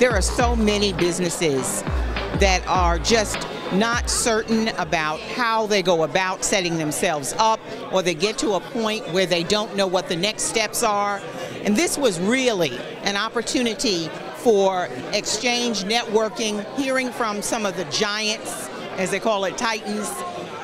There are so many businesses that are just not certain about how they go about setting themselves up, or they get to a point where they don't know what the next steps are. And this was really an opportunity for exchange, networking, hearing from some of the giants, as they call it, titans,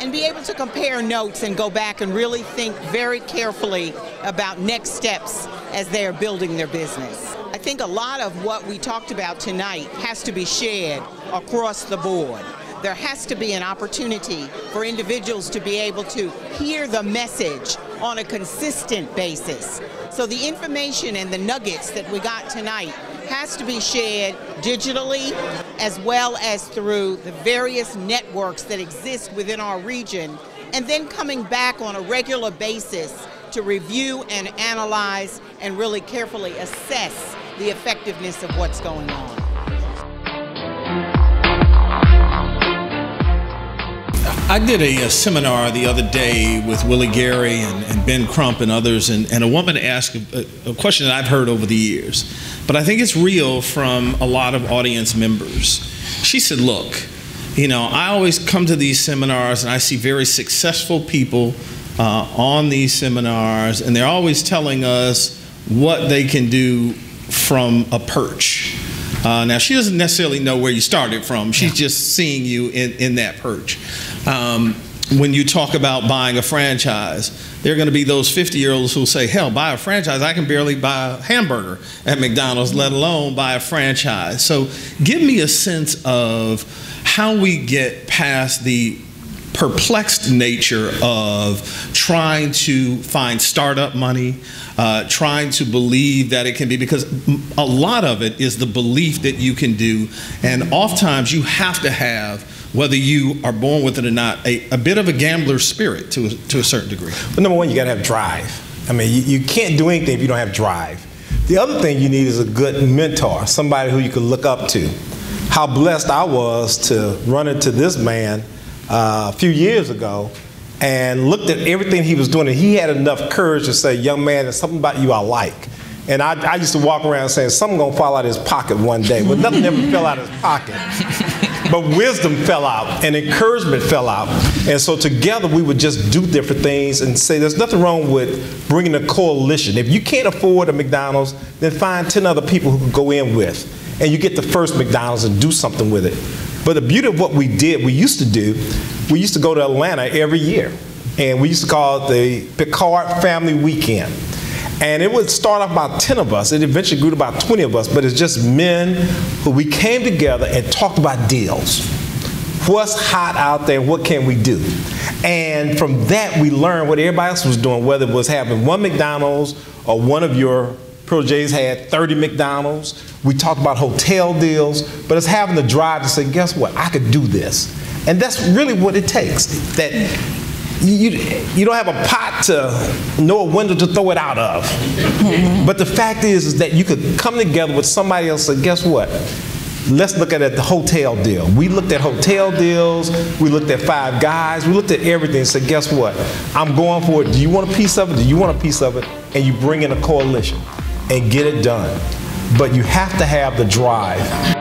and be able to compare notes and go back and really think very carefully about next steps as they are building their business. I think a lot of what we talked about tonight has to be shared across the board. There has to be an opportunity for individuals to be able to hear the message on a consistent basis. So the information and the nuggets that we got tonight has to be shared digitally, as well as through the various networks that exist within our region, and then coming back on a regular basis to review and analyze and really carefully assess the effectiveness of what's going on. I did a seminar the other day with Willie Gary and Ben Crump and others, and a woman asked a question that I've heard over the years, but I think it's real from a lot of audience members. She said, look, you know, I always come to these seminars and I see very successful people on these seminars, and they're always telling us what they can do from a perch. Now, she doesn't necessarily know where you started from. She's just seeing you in that perch. When you talk about buying a franchise, there are going to be those 50-year-olds who say, hell, buy a franchise. I can barely buy a hamburger at McDonald's, let alone buy a franchise. So give me a sense of how we get past the perplexed nature of trying to find startup money, trying to believe that it can be, because a lot of it is the belief that you can do, and oftentimes you have to have, whether you are born with it or not, a bit of a gambler spirit to a certain degree. Well, number one, you gotta have drive. I mean, you can't do anything if you don't have drive. The other thing you need is a good mentor, somebody who you can look up to. How blessed I was to run into this man a few years ago, and looked at everything he was doing, and he had enough courage to say, young man, there's something about you I like. And I used to walk around saying, something's gonna fall out of his pocket one day. Well, nothing ever fell out of his pocket. But wisdom fell out, and encouragement fell out. And so together we would just do different things and say, there's nothing wrong with bringing a coalition. If you can't afford a McDonald's, then find 10 other people who can go in with. And you get the first McDonald's and do something with it. But the beauty of what we did, we used to go to Atlanta every year. And we used to call it the Picard Family Weekend. And it would start off about 10 of us. It eventually grew to about 20 of us, but it's just men who we came together and talked about deals. What's hot out there, what can we do? And from that, we learned what everybody else was doing, whether it was having one McDonald's or one of your Projays had 30 McDonald's. We talked about hotel deals, but it's having the drive to say, guess what, I could do this. And that's really what it takes, that you don't have a pot to know a window to throw it out of. But the fact is that you could come together with somebody else and say, guess what, let's look at the hotel deal. We looked at hotel deals, we looked at Five Guys, we looked at everything and said, guess what, I'm going for it. Do you want a piece of it? Do you want a piece of it? And you bring in a coalition and get it done. But you have to have the drive.